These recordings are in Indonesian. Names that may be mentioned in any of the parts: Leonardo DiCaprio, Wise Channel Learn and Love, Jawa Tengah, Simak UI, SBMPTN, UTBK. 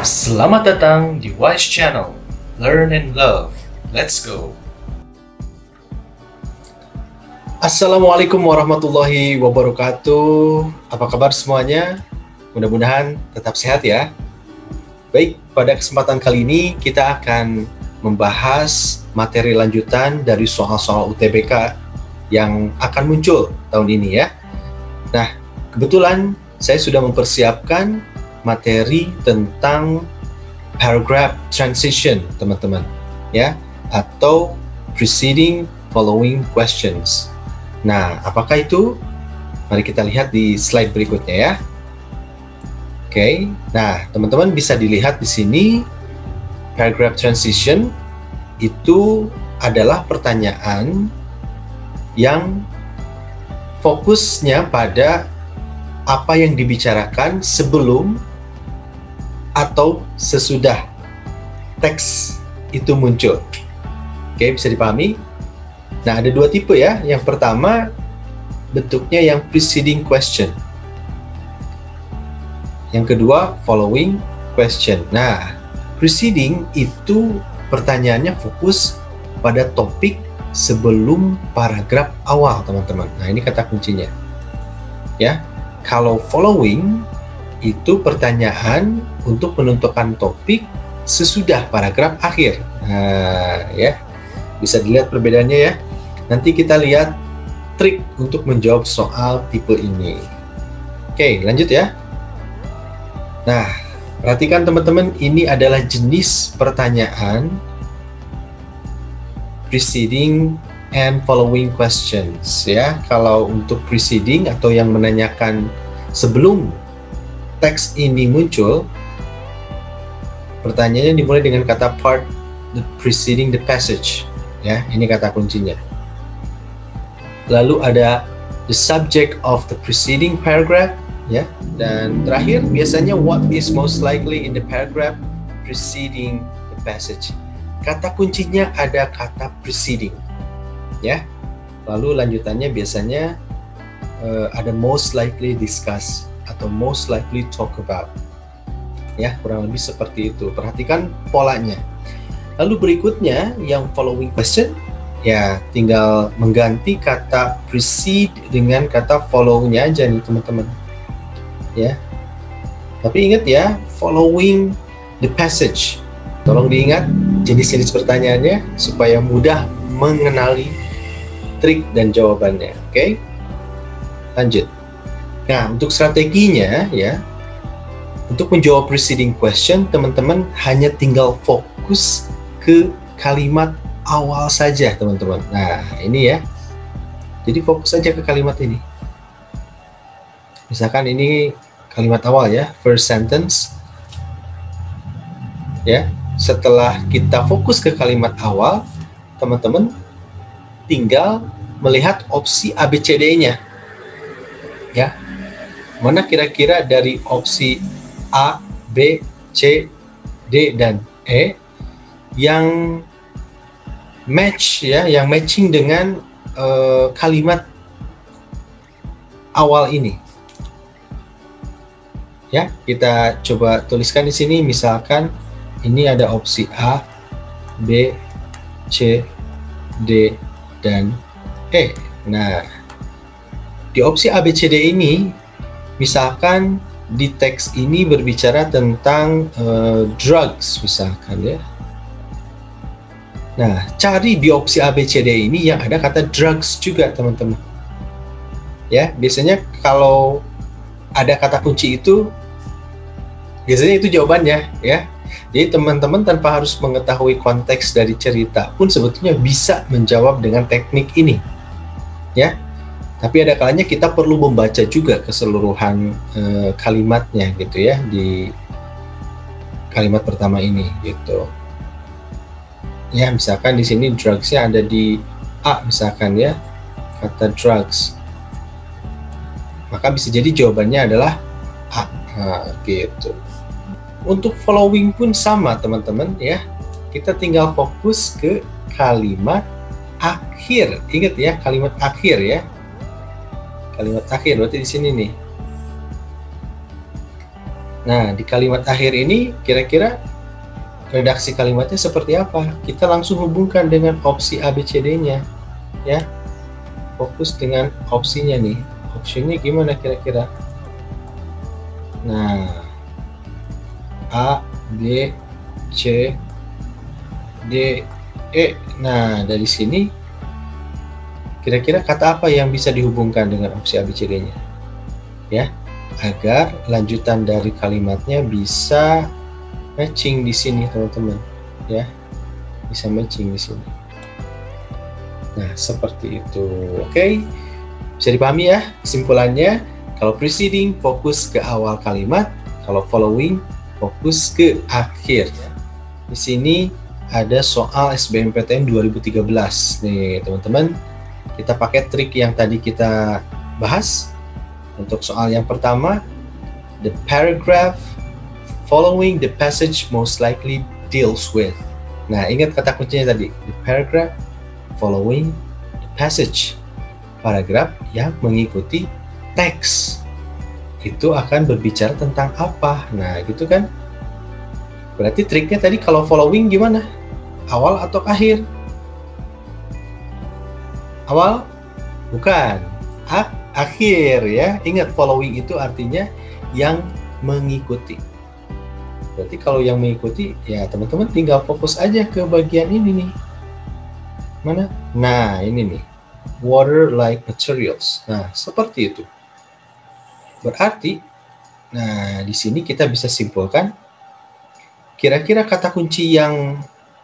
Selamat datang di Wise Channel Learn and Love. Let's go. Assalamualaikum warahmatullahi wabarakatuh. Apa kabar semuanya? Mudah-mudahan tetap sehat ya. Baik, pada kesempatan kali ini kita akan membahas materi lanjutan dari soal-soal UTBK yang akan muncul tahun ini ya. Nah, kebetulan saya sudah mempersiapkan materi tentang paragraph transition, teman-teman, ya, atau preceding following questions. Nah, apakah itu? Mari kita lihat di slide berikutnya ya. Oke. Nah, teman-teman bisa dilihat di sini paragraph transition itu adalah pertanyaan yang fokusnya pada apa yang dibicarakan sebelum atau sesudah teks itu muncul. Oke, bisa dipahami? Nah, ada dua tipe ya. Yang pertama, bentuknya yang preceding question. Yang kedua, following question. Nah, preceding itu pertanyaannya fokus pada topik sebelum paragraf awal, teman-teman. Nah, ini kata kuncinya. Ya, kalau following itu pertanyaan untuk menentukan topik sesudah paragraf akhir. Nah, ya, bisa dilihat perbedaannya ya. Nanti kita lihat trik untuk menjawab soal tipe ini. Oke, lanjut ya. Nah, perhatikan teman-teman, ini adalah jenis pertanyaan preceding and following questions ya. Kalau untuk preceding atau yang menanyakan sebelum teks ini muncul, pertanyaannya dimulai dengan kata part the preceding the passage ya, ini kata kuncinya. Lalu ada the subject of the preceding paragraph ya, dan terakhir biasanya what is most likely in the paragraph preceding the passage. Kata kuncinya ada kata preceding ya, lalu lanjutannya biasanya ada most likely discuss atau most likely talk about ya, kurang lebih seperti itu. Perhatikan polanya. Lalu berikutnya yang following question ya, tinggal mengganti kata precede dengan kata follow-nya aja nih teman-teman ya. Tapi ingat ya, following the passage, tolong diingat jenis-jenis pertanyaannya supaya mudah mengenali trik dan jawabannya. Oke, lanjut. Nah, untuk strateginya ya, untuk menjawab preceding question, teman-teman hanya tinggal fokus ke kalimat awal saja, teman-teman. Nah, ini ya, jadi fokus saja ke kalimat ini. Misalkan ini kalimat awal ya, first sentence ya. Setelah kita fokus ke kalimat awal, teman-teman tinggal melihat opsi ABCD-nya ya. Mana kira-kira dari opsi A, B, C, D dan E yang match ya, yang matching dengan kalimat awal ini. Ya, kita coba tuliskan di sini, misalkan ini ada opsi A, B, C, D dan E. Nah, di opsi A, B, C, D ini, misalkan di teks ini berbicara tentang drugs misalkan ya. Nah, cari di opsi A, B, C, D ini yang ada kata drugs juga, teman-teman. Ya, biasanya kalau ada kata kunci itu, biasanya itu jawabannya ya. Jadi teman-teman tanpa harus mengetahui konteks dari cerita pun sebetulnya bisa menjawab dengan teknik ini ya. Tapi ada kalanya kita perlu membaca juga keseluruhan kalimatnya gitu ya, di kalimat pertama ini gitu ya. Misalkan di sini drugsnya ada di A misalkan ya, kata drugs, maka bisa jadi jawabannya adalah A. Nah, gitu. Untuk following pun sama, teman-teman ya. Kita tinggal fokus ke kalimat akhir. Ingat ya, kalimat akhir ya. Kalimat akhir berarti di sini nih. Nah, di kalimat akhir ini kira-kira redaksi kalimatnya seperti apa? Kita langsung hubungkan dengan opsi ABCD-nya, ya. Fokus dengan opsinya nih. Opsinya gimana kira-kira? Nah, A, B, C, D, E. Nah, dari sini kira-kira kata apa yang bisa dihubungkan dengan opsi ABCD-nya? Ya, agar lanjutan dari kalimatnya bisa matching di sini, teman-teman. Ya, bisa matching di sini. Nah, seperti itu. Oke. Bisa dipahami ya kesimpulannya? Kalau preceding fokus ke awal kalimat, kalau following fokus ke akhir. Di sini ada soal SBMPTN 2013 nih teman-teman. Kita pakai trik yang tadi kita bahas. Untuk soal yang pertama, the paragraph following the passage most likely deals with. Nah, ingat kata kuncinya tadi, the paragraph following the passage. Paragraf yang mengikuti teks itu akan berbicara tentang apa. Nah, gitu kan? Berarti triknya tadi kalau following gimana? Awal atau akhir? Awal? Bukan. Akhir ya. Ingat, following itu artinya yang mengikuti. Berarti kalau yang mengikuti, ya teman-teman tinggal fokus aja ke bagian ini nih. Mana? Nah, ini nih. Water-like materials. Nah, seperti itu. Berarti, nah di sini kita bisa simpulkan kira-kira kata kunci yang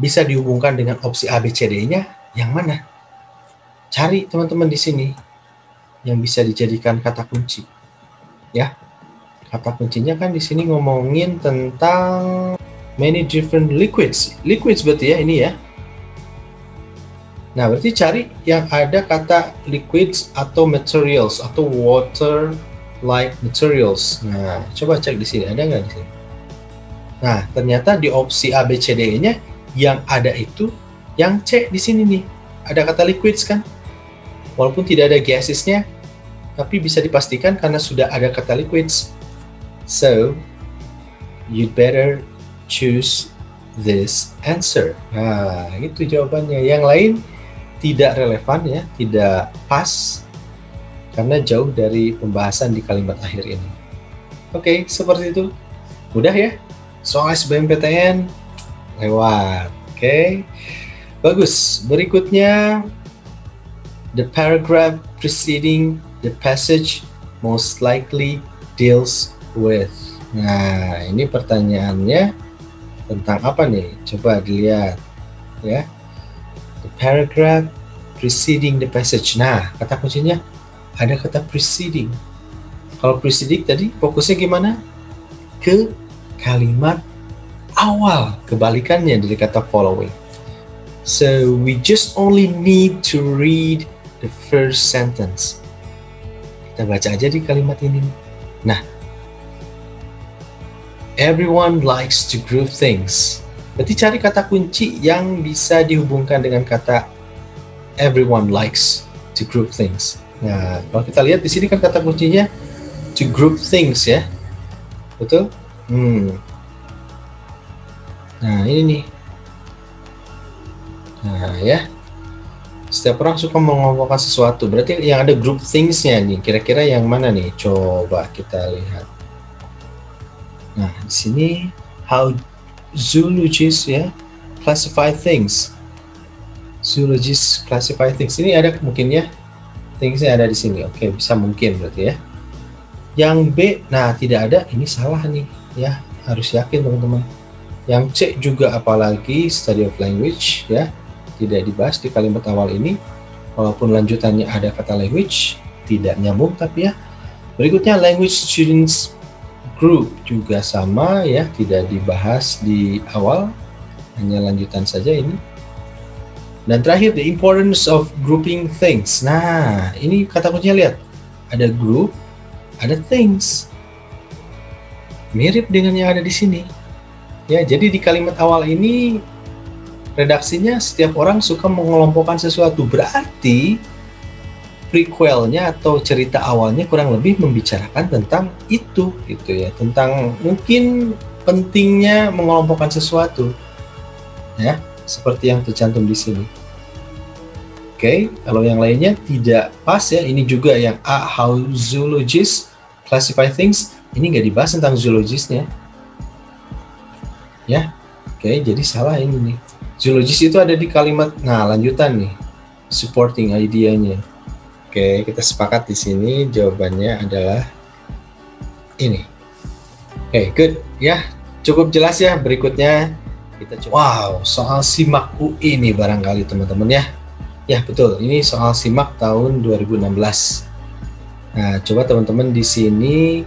bisa dihubungkan dengan opsi ABCD-nya yang mana? Cari teman-teman di sini yang bisa dijadikan kata kunci. Ya. Kata kuncinya kan di sini ngomongin tentang many different liquids. Liquids berarti ya ini ya. Nah, berarti cari yang ada kata liquids atau materials atau water-like materials. Nah, coba cek di sini, ada nggak di sini? Nah, ternyata di opsi ABCD-nya yang ada itu yang C di sini nih. Ada kata liquids kan? Walaupun tidak ada gasesnya, tapi bisa dipastikan karena sudah ada kata liquids. So, you'd better choose this answer. Nah, itu jawabannya. Yang lain tidak relevan ya, tidak pas karena jauh dari pembahasan di kalimat akhir ini. Oke, seperti itu. Mudah ya? Soal SBMPTN lewat. Oke. Bagus. Berikutnya, the paragraph preceding the passage most likely deals with. Nah, ini pertanyaannya tentang apa nih? Coba dilihat ya. The paragraph preceding the passage. Nah, kata kuncinya ada kata preceding. Kalau preceding tadi fokusnya gimana? Ke kalimat awal, kebalikannya dari kata following. So we just only need to read the first sentence. Kita baca aja di kalimat ini. Nah, everyone likes to group things. Berarti cari kata kunci yang bisa dihubungkan dengan kata everyone likes to group things. Nah, kalau kita lihat di sini kan kata kuncinya to group things ya, betul? Nah, ini nih. Nah, ya. Setiap orang suka mengompongkan sesuatu. Berarti yang ada group things-nya nih. Kira-kira yang mana nih? Coba kita lihat. Nah, di sini how zoologists ya classify things. Zoologists classify things. Ini ada mungkin ya. Things-nya ada di sini. Oke, bisa mungkin berarti ya. Yang B, nah tidak ada. Ini salah nih ya. Harus yakin teman-teman. Yang C juga, apalagi study of language ya. Tidak dibahas di kalimat awal ini, walaupun lanjutannya ada kata language, tidak nyambung tapi ya. Berikutnya language students group juga sama ya, tidak dibahas di awal, hanya lanjutan saja ini. Dan terakhir the importance of grouping things. Nah, ini kata kuncinya lihat, ada group, ada things. Mirip dengan yang ada di sini. Ya, jadi di kalimat awal ini redaksinya setiap orang suka mengelompokkan sesuatu, berarti prequelnya atau cerita awalnya kurang lebih membicarakan tentang itu gitu ya, tentang mungkin pentingnya mengelompokkan sesuatu ya, seperti yang tercantum di sini. Oke, kalau yang lainnya tidak pas ya, ini juga yang A, how zoologists classify things, ini nggak dibahas tentang zoologisnya ya. Oke, jadi salah ini nih. Zoologis itu ada di kalimat, nah lanjutan nih, supporting idea-nya. Oke, kita sepakat di sini jawabannya adalah ini. Oke, good ya, cukup jelas ya. Berikutnya kita coba. Wow, soal Simak UI nih barangkali teman-teman ya. Ya betul, ini soal Simak tahun 2016. Nah, coba teman-teman di sini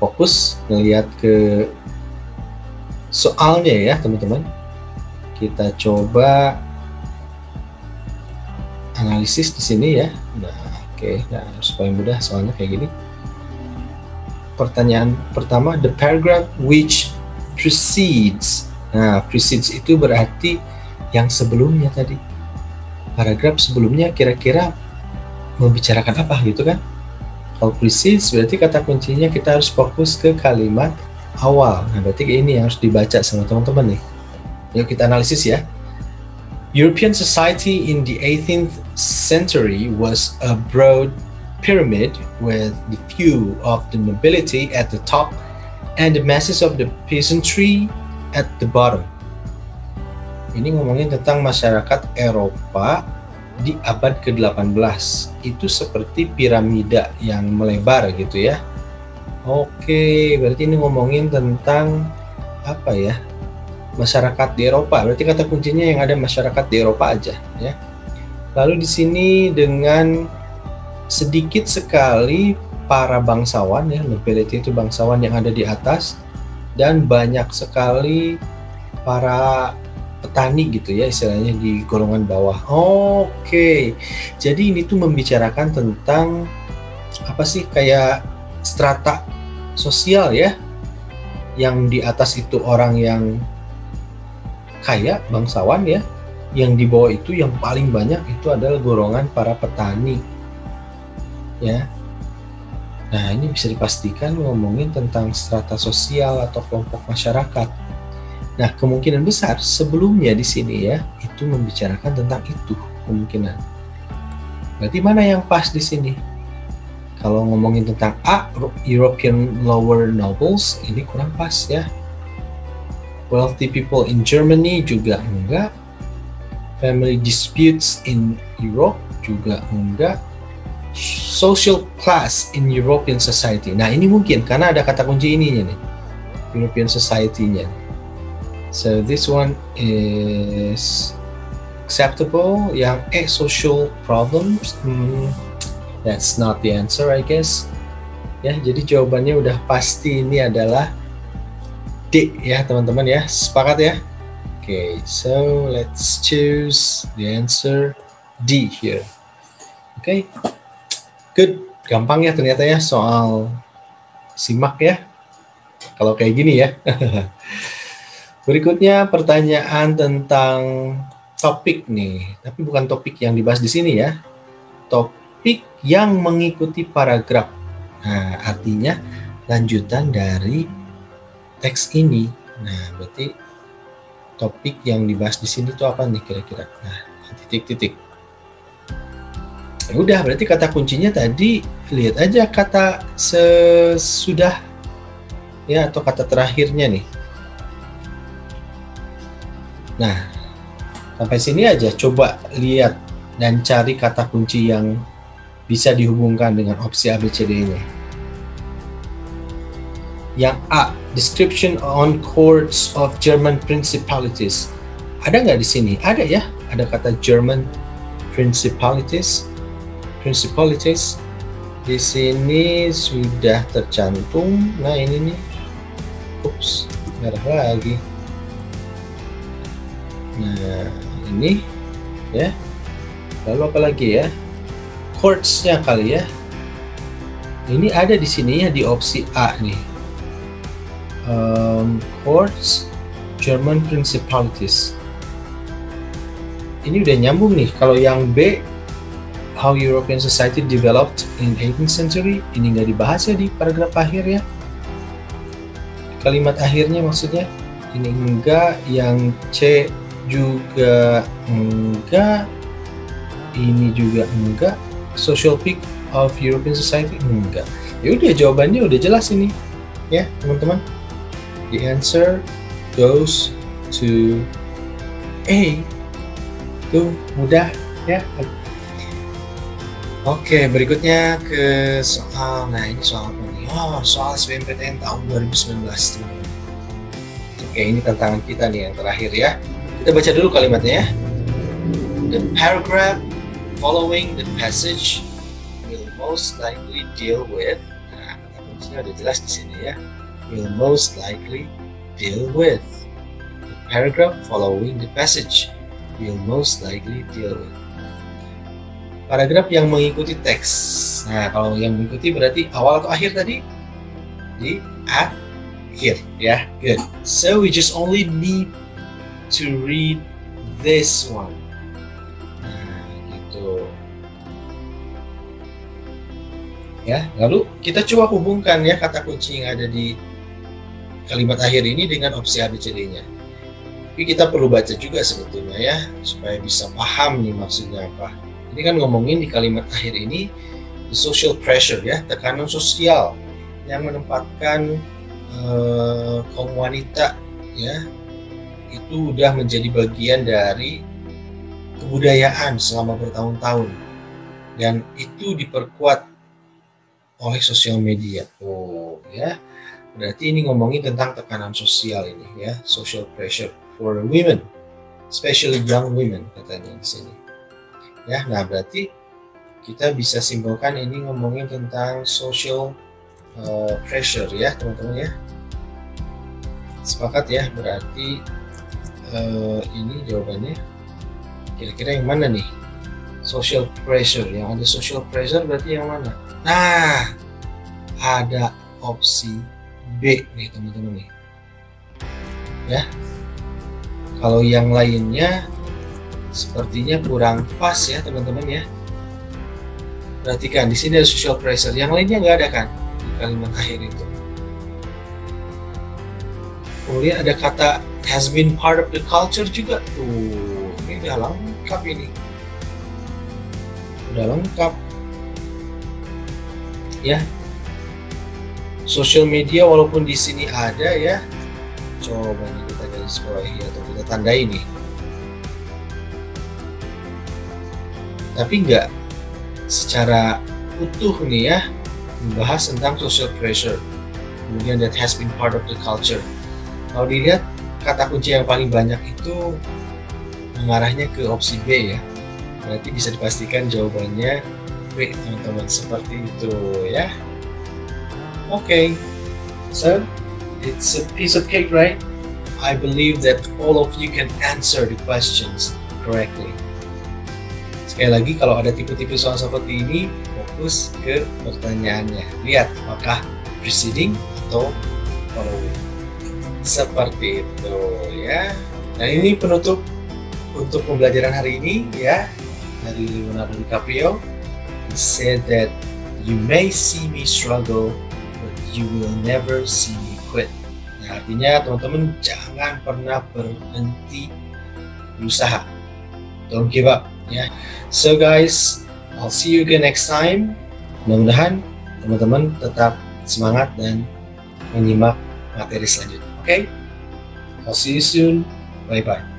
fokus melihat ke soalnya ya teman-teman. Kita coba analisis di sini ya. Nah, oke. Nah, supaya mudah soalnya kayak gini. Pertanyaan pertama, the paragraph which precedes. Nah, precedes itu berarti yang sebelumnya tadi. Paragraf sebelumnya kira-kira membicarakan apa gitu kan? Kalau precedes berarti kata kuncinya kita harus fokus ke kalimat awal. Nah, berarti ini yang harus dibaca sama teman-teman nih. Yuk kita analisis ya. European society in the 18th century was a broad pyramid with the few of the nobility at the top and the masses of the peasantry at the bottom. Ini ngomongin tentang masyarakat Eropa di abad ke-18. Itu seperti piramida yang melebar gitu ya. Oke, berarti ini ngomongin tentang apa ya? Masyarakat di Eropa, berarti kata kuncinya yang ada masyarakat di Eropa aja ya. Lalu di sini dengan sedikit sekali para bangsawan ya, nobility itu bangsawan yang ada di atas, dan banyak sekali para petani gitu ya, istilahnya di golongan bawah. Oke, jadi ini tuh membicarakan tentang apa sih, kayak strata sosial ya, yang di atas itu orang yang kaya, bangsawan ya, yang di bawah itu yang paling banyak itu adalah golongan para petani ya. Nah, ini bisa dipastikan ngomongin tentang strata sosial atau kelompok masyarakat. Nah, kemungkinan besar sebelumnya di sini ya itu membicarakan tentang itu, kemungkinan. Berarti mana yang pas di sini? Kalau ngomongin tentang A, European lower nobles, ini kurang pas ya. Wealthy people in Germany juga enggak. Family disputes in Europe juga enggak. Social class in European society. Nah, ini mungkin karena ada kata kunci ininya nih, European society-nya. So this one is acceptable. Yang E, social problems, that's not the answer I guess. Ya, jadi jawabannya udah pasti ini adalah D ya teman-teman ya, sepakat ya. Oke, so let's choose the answer D here. Oke, good, gampang ya ternyata ya soal Simak ya, kalau kayak gini ya. Berikutnya pertanyaan tentang topik nih, tapi bukan topik yang dibahas di sini ya, topik yang mengikuti paragraf. Nah, artinya lanjutan dari teks ini. Nah, berarti topik yang dibahas di sini itu apa nih kira-kira? Nah, titik-titik. Ya udah, berarti kata kuncinya tadi lihat aja kata sesudah ya, atau kata terakhirnya nih. Nah, sampai sini aja, coba lihat dan cari kata kunci yang bisa dihubungkan dengan opsi ABCD ini. Yang A, description on courts of German principalities. Ada nggak di sini? Ada ya, ada kata German principalities. Principalities di sini sudah tercantum. Nah, ini nih. Ups, merah lagi. Nah, ini ya. Lalu apa lagi ya? Courts-nya kali ya. Ini ada di sini ya, di opsi A nih. Courts, German principalities. ini udah nyambung nih. Kalau yang B, How European Society Developed in 18th Century, ini nggak dibahas ya di paragraf akhir ya. Kalimat akhirnya maksudnya, ini enggak, yang C juga enggak, ini juga enggak, Social Peak of European Society enggak. Ya udah, jawabannya udah jelas ini ya teman-teman. The answer goes to A. Tuh mudah ya. Oke, berikutnya ke soal, nah ini soal apa nih? Oh, soal SBMPTN tahun 2019. Oke, ini tantangan kita nih yang terakhir ya. Kita baca dulu kalimatnya ya. The paragraph following the passage will most likely deal with, nah kata kuncinya udah jelas di sini ya. Will most likely deal with. The paragraph following the passage will most likely deal with. Paragraf yang mengikuti teks. Nah, kalau yang mengikuti berarti awal atau akhir tadi? Di akhir, ya. Good. So we just only need to read this one. Nah, gitu. Ya, lalu kita coba hubungkan ya kata kunci yang ada di kalimat akhir ini dengan opsi ABCD-nya. Tapi kita perlu baca juga sebetulnya ya, supaya bisa paham nih maksudnya apa. Ini kan ngomongin di kalimat akhir ini the social pressure ya, tekanan sosial yang menempatkan kaum wanita ya, itu udah menjadi bagian dari kebudayaan selama bertahun-tahun dan itu diperkuat oleh sosial media. Oh ya, berarti ini ngomongin tentang tekanan sosial ini ya, social pressure for women, especially young women katanya di sini. Ya, nah berarti kita bisa simpulkan ini ngomongin tentang social pressure ya teman-teman ya. Sepakat ya, berarti ini jawabannya kira-kira yang mana nih? Social pressure, yang ada social pressure berarti yang mana? Nah, ada opsi B nih teman-teman nih. Ya, kalau yang lainnya sepertinya kurang pas ya teman-teman ya. Perhatikan di sini ada social pressure, yang lainnya nggak ada kan di kalimat akhir itu. Kemudian ada kata has been part of the culture juga. Tuh, ini udah lengkap ini. Udah lengkap. Ya. Social media walaupun di sini ada ya. Coba nih kita garis bawahi atau kita tandai nih. Tapi nggak secara utuh nih ya membahas tentang social pressure, kemudian that has been part of the culture. Kalau dilihat kata kunci yang paling banyak itu mengarahnya ke opsi B ya, berarti bisa dipastikan jawabannya B teman-teman, seperti itu ya. Okay, so it's a piece of cake, right? I believe that all of you can answer the questions correctly. Sekali lagi, kalau ada tipe-tipe soal seperti ini, fokus ke pertanyaannya. Lihat apakah preceding atau following. Seperti itu ya. Nah, ini penutup untuk pembelajaran hari ini ya, dari Leonardo DiCaprio. He said that you may see me struggle, but you will never see me quit. Nah, artinya teman-teman jangan pernah berhenti berusaha. Don't give up. Yeah. So guys, I'll see you again next time. Mudah-mudahan teman-teman tetap semangat dan menyimak materi selanjutnya. Okay? I'll see you soon. Bye-bye.